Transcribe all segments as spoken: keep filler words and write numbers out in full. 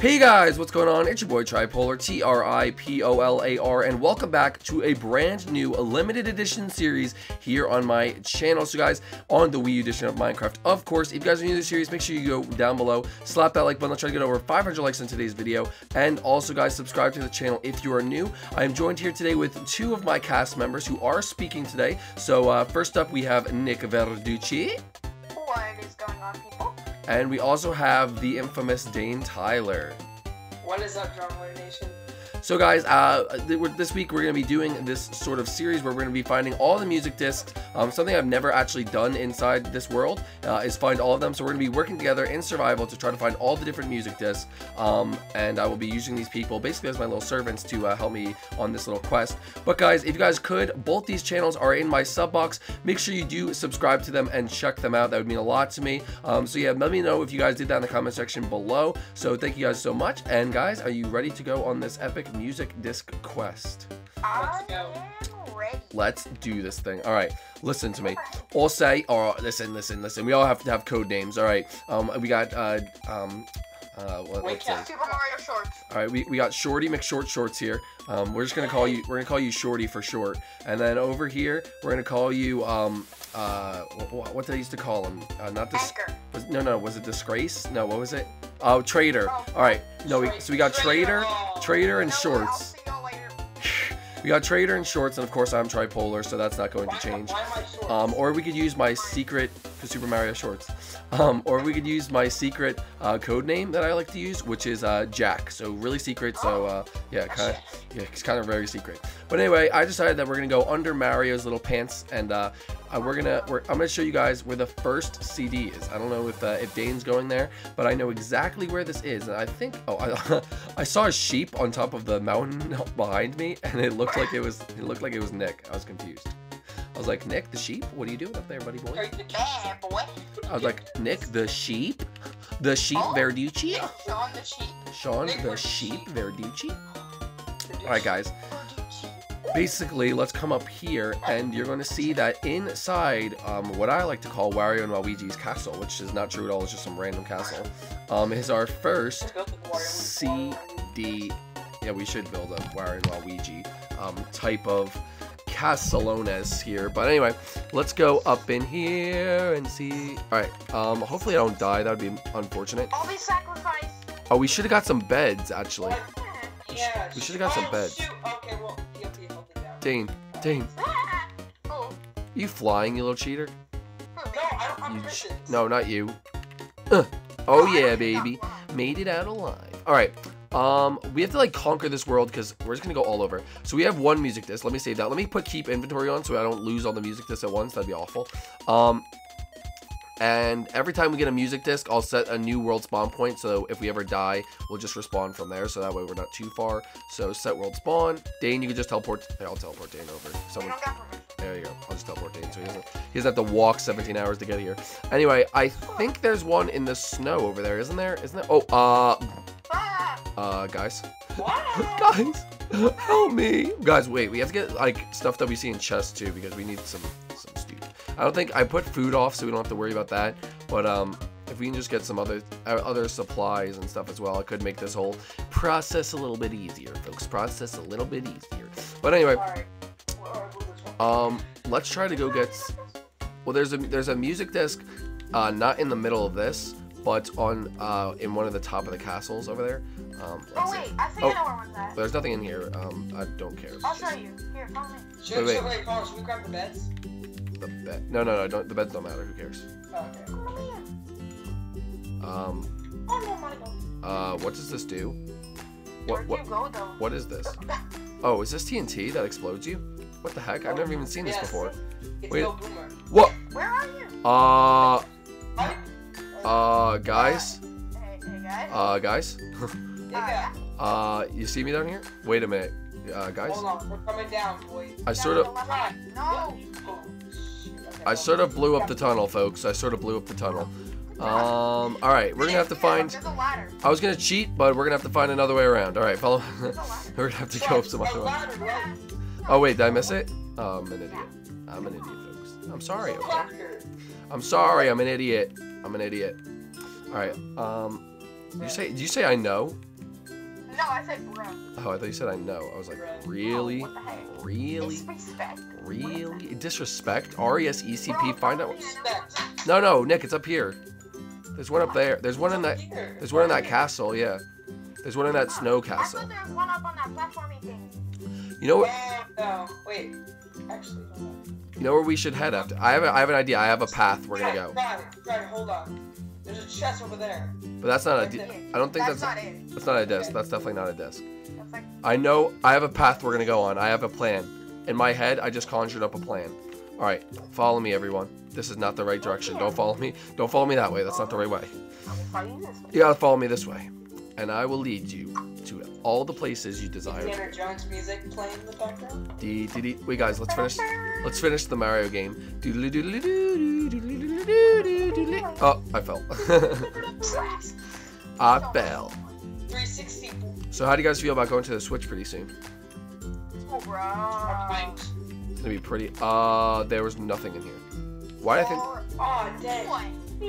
Hey guys, what's going on? It's your boy Tripolar, T R I P O L A R, and welcome back to a brand new limited edition series here on my channel. So guys, on the Wii U edition of Minecraft, of course, if you guys are new to the series, make sure you go down below, slap that like button, let's try to get over five hundred likes in today's video, and also guys, subscribe to the channel if you are new. I am joined here today with two of my cast members who are speaking today. So uh, first up, we have Nick Verducci. What is going on, people? And we also have the infamous Dane Tyler. What is up, Drumroll Nation? So guys, uh, this week we're going to be doing this sort of series where we're going to be finding all the music discs. Um, something I've never actually done inside this world uh, is find all of them. So we're going to be working together in survival to try to find all the different music discs. Um, and I will be using these people basically as my little servants to uh, help me on this little quest. But guys, if you guys could, both these channels are in my sub box. Make sure you do subscribe to them and check them out. That would mean a lot to me. Um, so yeah, let me know if you guys did that in the comment section below. So thank you guys so much. And guys, are you ready to go on this epic music disc quest? I am ready. Let's do this thing. All right, listen to me. All say, or listen, listen, listen. We all have to have code names. All right. Um, we got uh, um, uh, what, what's it? Super Mario Shorts. All right, we we got Shorty McShort Shorts here. Um, we're just gonna call you. We're gonna call you Shorty for short. And then over here, we're gonna call you um, uh, what, what did I used to call him? Uh, not this. Was, no, no, was it Disgrace? No, what was it? Oh, Trader. Oh, all right. No, we, so we got Trader, Trader and Shorts. We got Trader and Shorts, and of course I'm Tripolar, so that's not going to change. Um, or we could use my secret Super Mario Shorts. Um, or we could use my secret uh, code name that I like to use, which is uh, Jack. So really secret. So uh, yeah, kind of, yeah, it's kind of very secret. But anyway, I decided that we're gonna go under Mario's little pants, and uh, we're gonna we're, I'm gonna show you guys where the first C D is. I don't know if uh, if Dane's going there, but I know exactly where this is, and I think oh I I saw a sheep on top of the mountain behind me, and it looked like it was it looked like it was Nick. I was confused. I was like, Nick the sheep? What are you doing up there, buddy boy? Yeah, boy. I was like, Nick the sheep? The sheep oh, Verducci? Nick, Sean the sheep. Sean Nick the sheep Verducci? Verducci. Alright guys. Verducci. Basically, let's come up here and you're going to see that inside um, what I like to call Wario and Waluigi's castle, which is not true at all, it's just some random castle, um, is our first C D. Yeah, we should build a Wario and Waluigi um, type of Castelones here, but anyway, let's go up in here and see. All right, um, hopefully I don't die. That would be unfortunate. I'll be sacrificed. Oh, we should have got some beds actually. Yeah. We should have got some beds. Shoot. Okay, well, P L P, I'll get down. Dane, Dane. Oh. You flying, you little cheater? No, I don't have missions. No, not you. Uh. Oh no, yeah, baby, made it out alive. All right. Um, we have to like conquer this world because we're just gonna go all over. So we have one music disc. Let me save that. Let me put keep inventory on so I don't lose all the music discs at once. That'd be awful. Um, and every time we get a music disc, I'll set a new world spawn point. So if we ever die, we'll just respawn from there. So that way we're not too far. So set world spawn. Dane, you can just teleport. Hey, I'll teleport Dane over. Someone. There you go. I'll just teleport Dane. So he doesn't, he doesn't have to walk seventeen hours to get here. Anyway, I think there's one in the snow over there, isn't there? Isn't there? Oh, uh. Uh, guys. Guys, help me. Guys, wait, we have to get, like, stuff that we see in chests, too, because we need some, some food. I don't think, I put food off, so we don't have to worry about that, but, um, if we can just get some other, uh, other supplies and stuff as well, it could make this whole process a little bit easier, folks. Process a little bit easier. But anyway, um, let's try to go get, well, there's a, there's a music disc, uh, not in the middle of this, but on uh, in one of the top of the castles over there. Um, oh wait, see. I think oh, I know where one's at. There's nothing in here. Um, I don't care. I'll show you. Here, follow me. Should, wait, should, wait. Wait, Paul, should we grab the beds? The bed? No, no, no. Don't. The beds don't matter. Who cares? Oh, okay. Oh, yeah. Um. Oh no, Michael. Uh, what does this do? What? Where'd what? You go, though? What is this? Oh, is this T N T that explodes you? What the heck? Oh, I've never even seen yes. this before. It's wait. No boomer. What? Where are you? Uh. What? Uh, guys? Hey, hey guys? Uh, guys? uh, you see me down here? Wait a minute. Uh, guys? Hold on, we're coming down, boys. I sort of... No! I sort of blew up the tunnel, folks. I sort of blew up the tunnel. Um, alright, we're gonna have to find... I was gonna cheat, but we're gonna have to find another way around. Alright, follow... We're gonna have to go up some other way. Oh, wait, did I miss it? Oh, I'm an idiot. I'm an idiot, folks. I'm sorry, okay? I'm sorry, I'm an idiot. I'm an idiot. All right. Um, you say? Do you say I know? No, I said bro. Oh, I thought you said I know. I was like, bro. Really? No, what the heck? Really? Disrespect. Really? Disrespect? R E S E C P, find out. Respect. No, no, Nick, it's up here. There's one up there. There's one in that. There's one in that castle, yeah. There's one in that snow castle. I thought there was one up on that platforming thing. You know what? Yeah, no, wait. Actually, hold on. You know where we should head after? I have. A, I have an idea. I have a path we're gonna go. Dad, Dad, hold on. There's a chest over there. But that's not a. I don't think that's. That's not it. That's not a desk. That's definitely not a desk. I know. I have a path we're gonna go on. I have a plan. In my head, I just conjured up a plan. All right, follow me, everyone. This is not the right direction. Don't follow me. Don't follow me that way. That's not the right way. You gotta follow me this way, and I will lead you to all the places you desire. Indiana Jones music playing in the background. Dee, dee, dee. Wait, guys, let's finish. Let's finish the Mario game. Doodly, doodly, doodly, doodly, doodly, doodly. Oh, I fell. I fell. three sixty. So, how do you guys feel about going to the Switch pretty soon? Oh, bro. It's gonna be pretty. Uh, there was nothing in here. Why did I think? Oh, dang.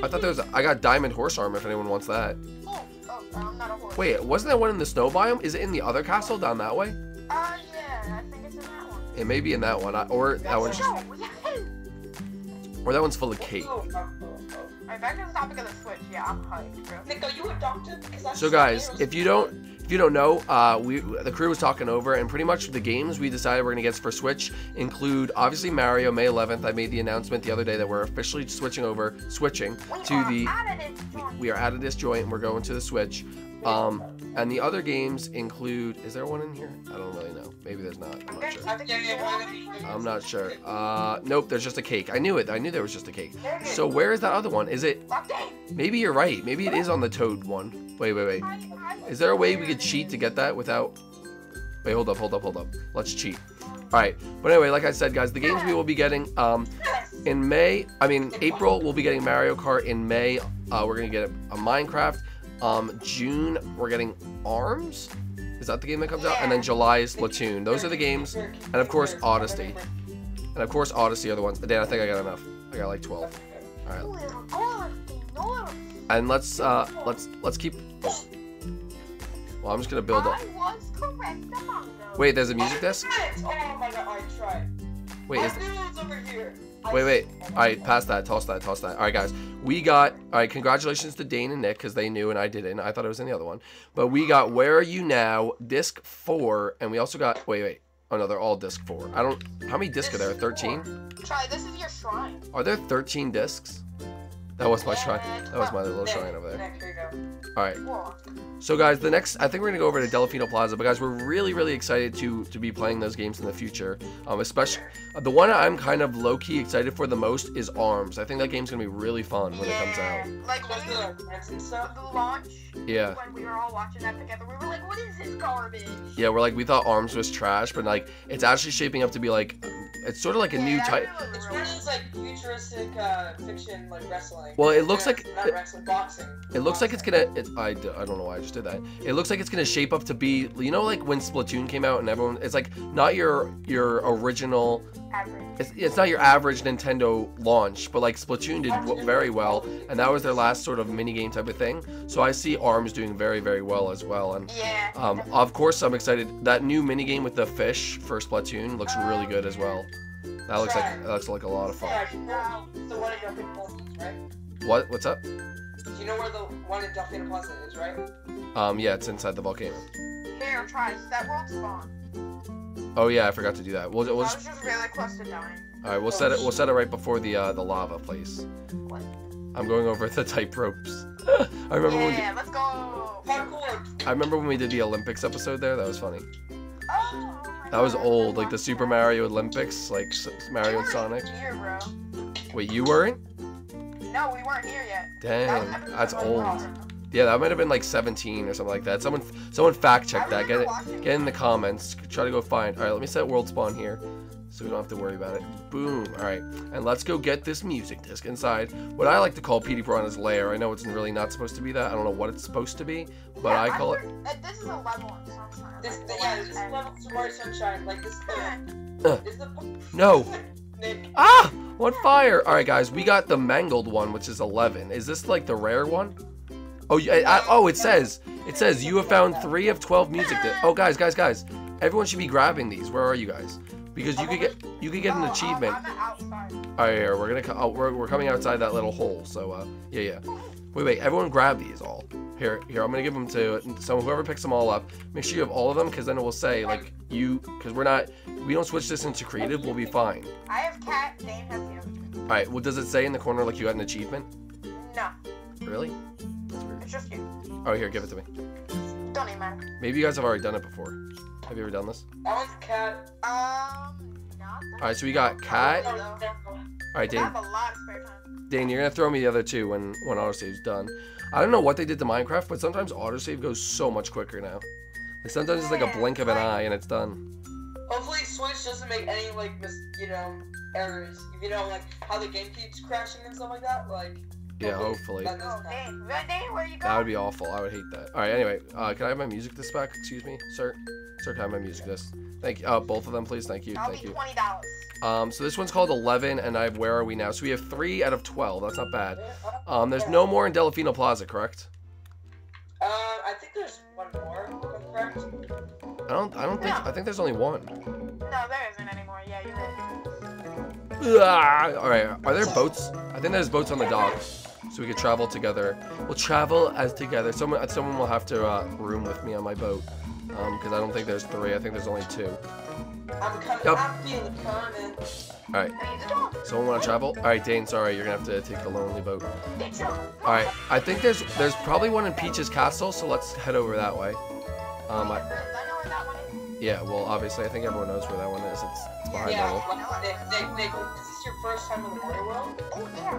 I thought there was. A, I got diamond horse armor. If anyone wants that. Oh, oh, I'm not a horse. Wait, wasn't there one in the snow biome? Is it in the other castle down that way? Uh, yeah, I think it's in that one. It may be in that one, I, or that one's just. Or that one's full of cake. Alright, back to the topic of the Switch. Yeah, I'm hyped, bro. Nick, are you a doctor? So guys, if you don't. If you don't know, uh, we the crew was talking over, and pretty much the games we decided we're gonna get for Switch include obviously Mario May eleventh. I made the announcement the other day that we're officially switching over, switching we to the. We, we are out of this joint. We're going to the Switch, um, and the other games include. Is there one in here? I don't really know. Maybe there's not. I'm not sure. I'm not sure. Uh, nope. There's just a cake. I knew it. I knew there was just a cake. So where is that other one? Is it? Maybe you're right. Maybe it is on the Toad one. Wait, wait, wait. Is there a way we could cheat to get that without... Wait, hold up, hold up, hold up. Let's cheat. All right. But anyway, like I said, guys, the games we will be getting um, in May... I mean, April, we'll be getting Mario Kart. In May, uh, we're going to get a, a Minecraft. Um, June, we're getting ARMS. Is that the game that comes out? And then July is Splatoon. Those are the games. And, of course, Odyssey. And, of course, Odyssey are the ones. Dan, I think I got enough. I got, like, twelve. All right. And let's, uh, let's, let's keep... Oh. Well, I'm just gonna build up. I was correct among those. Wait, there's a music desk? Oh my god, I tried. Wait, I is knew it was over here. Wait, wait. Alright, pass that, toss that, toss that. Alright, guys. We got, alright, congratulations to Dane and Nick, because they knew and I didn't. I thought it was in the other one. But we got Where Are You Now, disc four, and we also got, wait, wait. Oh no, they're all disc four. I don't, how many discs this are there? thirteen? Try, this is your shrine. Are there thirteen discs? That was my shrine. That was my little shrine over there. Alright. So guys, the next, I think we're going to go over to Delfino Plaza, but guys, we're really, really excited to to be playing those games in the future. Um, especially, uh, the one I'm kind of low-key excited for the most is ARMS. I think that game's going to be really fun when yeah. it comes out. Like, when we, the launch, yeah. when we were all watching that together, we were like, what is this garbage? Yeah, we're like, we thought ARMS was trash, but like, it's actually shaping up to be like, it's sort of like a yeah, new type. It's really like futuristic uh, fiction, like wrestling. Well, it looks yeah, like not wrestling, boxing. It looks boxing. like it's gonna. It, I, I don't know why I just did that. It looks like it's gonna shape up to be, you know, like when Splatoon came out and everyone. It's like not your your original. Average. It's, it's not your average Nintendo launch, but like Splatoon did very well, and that was their last sort of mini game type of thing. So I see ARMS doing very, very well as well, and yeah, um, of course I'm excited. That new mini game with the fish for Splatoon looks really good as well. That looks like that looks like a lot of fun. What? What's up? Do you know where the one in Delfino Plaza is, right? Um, yeah, it's inside the volcano. Here, try that world spawn. Oh yeah, I forgot to do that. We'll, we'll I was just really close to dying. All right, we'll oh, set it. We'll set it right before the uh, the lava place. What? I'm going over the tight ropes. I remember. Yeah, when we, let's go. Parkour. I remember when we did the Olympics episode there. That was funny. Oh. My that was God. old, like the Super Mario Olympics, like Mario and Sonic. Here, bro. Wait, you weren't? No, we weren't here yet. Damn, that that's old. Wrong. Yeah, that might have been like seventeen or something like that. Someone, someone fact check that. Get it, get in the comments. Try to go find. All right, let me set world spawn here, so we don't have to worry about it. Boom. All right, and let's go get this music disc inside what I like to call P D Piranha's lair. I know it's really not supposed to be that. I don't know what it's supposed to be, but yeah, I call heard, it. This is a level in Sunshine. This, the, yeah, this is a level in Sunshine. Like this. Uh, this is the, no. Ah, what fire! All right, guys, we got the mangled one, which is eleven. Is this like the rare one? Oh, I, I, oh! It says, it says you have found three of twelve music. Oh, guys, guys, guys! Everyone should be grabbing these. Where are you guys? Because you could get, you could get an achievement. All right, here we're gonna. Oh, we're we're coming outside that little hole. So, uh, yeah, yeah. Wait, wait! Everyone, grab these all. Here, here. I'm gonna give them to someone. Whoever picks them all up, make sure you have all of them, because then it will say like you. Because we're not, we don't switch this into creative. We'll be fine. I have cat. Dane has you. All right. Well, does it say in the corner like you got an achievement? No. Really? It's just you. Oh, here, give it to me. Don't even matter. Maybe you guys have already done it before. Have you ever done this? That was cat. Um, not that. All right, so we got cat. All right, Dane. I have a lot of spare time. Dane, you're gonna throw me the other two when when autosave's done. I don't know what they did to Minecraft, but sometimes autosave goes so much quicker now. Like sometimes it's like a blink of an eye and it's done. Hopefully Switch doesn't make any like mis you know errors. If you know like how the game keeps crashing and stuff like that, like. Yeah, hopefully. That would be awful. I would hate that. All right. Anyway, uh, can I have my music disc back? Excuse me, sir. Sir, can I have my music disc? Thank you. Uh, both of them, please. Thank you. Thank you. Twenty dollars. Um, so this one's called eleven, and I have where are we now? So we have three out of twelve. That's not bad. Um, there's no more in Delfino Plaza, correct? Uh, I think there's one more. Correct? I don't. I don't think. No. I think there's only one. No, there isn't anymore. Yeah, you're right. All right. Are there boats? I think there's boats on the dock. So we could travel together. We'll travel as together. Someone, someone will have to uh, room with me on my boat, because um, I don't think there's three. I think there's only two. I'm coming. Yep. I'm feeling coming. All right. Someone want to travel? All right, Dane. Sorry, you're gonna have to take the lonely boat. All right. I think there's there's probably one in Peach's castle. So let's head over that way. Um. I, yeah. Well, obviously, I think everyone knows where that one is. It's, it's behind yeah, the wall. Nick, Nick, Nick, is this your first time in the Wario world? Oh yeah.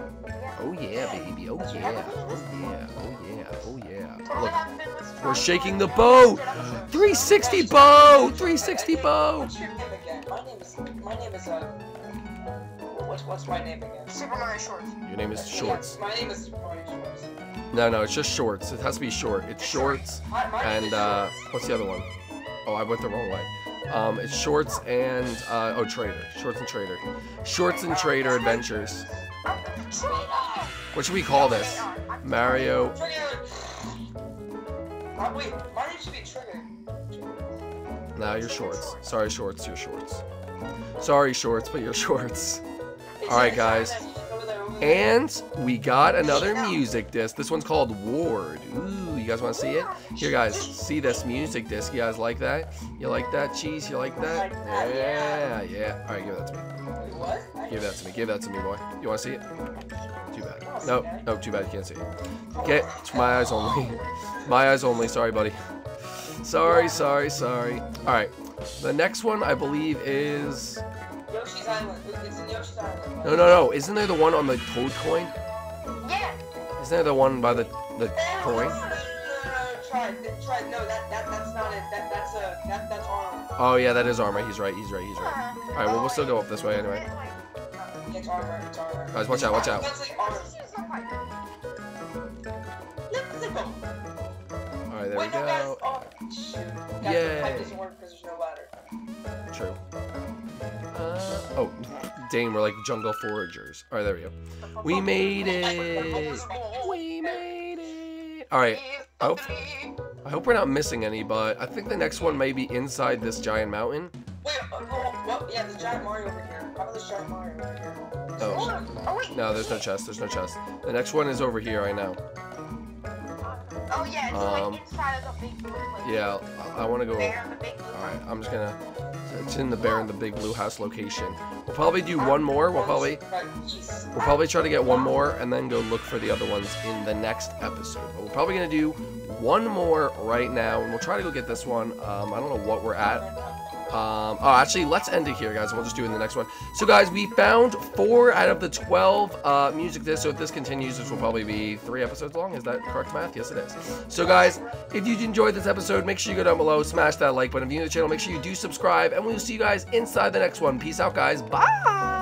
Oh yeah, baby. Oh yeah. Oh yeah. Oh yeah. Oh yeah. Look, we're shaking the boat. three sixty boat. three sixty boat. What's your name again? My name is. My name is. Uh, what's what's my name again? Super Mario Shorts. Your name is Shorts. Yeah, my name is Super Mario Shorts. No, no, it's just Shorts. It has to be short. It's Shorts. My, my and uh, what's the other one? Oh, I went the wrong way. Um, it's Shorts and uh, oh, Trader. Shorts and Trader. Shorts and Trader Adventures. What should we call this? Mario. Wait, why did you be Trigger? Nah, you're Shorts. Sorry, Shorts, you're Shorts. Sorry, Shorts, but you're Shorts. All right, guys. And we got another music disc. This one's called Ward. Ooh, you guys want to see it? Here, guys, see this music disc. You guys like that? You like that, cheese? You like that? Yeah, yeah. All right, give that to me. What? Give that to me. Give that to me, boy. You want to see it? Too bad. No, no, too bad. You can't see it. Get it's my eyes only. My eyes only. Sorry, buddy. Sorry, sorry, sorry. All right. The next one, I believe, is... Yoshi's Island. It's in Yoshi's Island. No, no, no. Isn't there the one on the toad coin? Yeah. Isn't there the one by the the coin? No, no, no. Try, try. No, that that that's not it. That that's a that that's armor. Oh yeah, that is armor. He's right. He's right. He's right. All right. Well, we'll still go up this way anyway. It's armor. It's armor. Guys, watch out. Watch out. All right, there we go. Yeah. True. Uh, oh, Dane, we're like jungle foragers. All right, there we go. We made it. We made it. All right. I hope, I hope we're not missing any, but I think the next one may be inside this giant mountain. Wait, oh, oh, yeah, the giant Mario over here. How about this giant Mario over here? Oh. No, there's no chest. There's no chest. The next one is over here right now. Oh yeah, it's um, like inside of the big blue place. Yeah, I, I want to go. Bear and the big blue. All right, I'm just gonna. It's in the Bear and the Big Blue House location. We'll probably do one more. We'll probably. We'll probably try to get one more and then go look for the other ones in the next episode. But we're probably gonna do one more right now, and we'll try to go get this one. Um, I don't know what we're at. Um, oh, actually, let's end it here, guys. We'll just do it in the next one. So, guys, we found four out of the twelve uh, music discs. So, if this continues, this will probably be three episodes long. Is that correct math? Yes, it is. So, guys, if you enjoyed this episode, make sure you go down below, smash that like button. If you're new to the channel, make sure you do subscribe, and we'll see you guys inside the next one. Peace out, guys. Bye.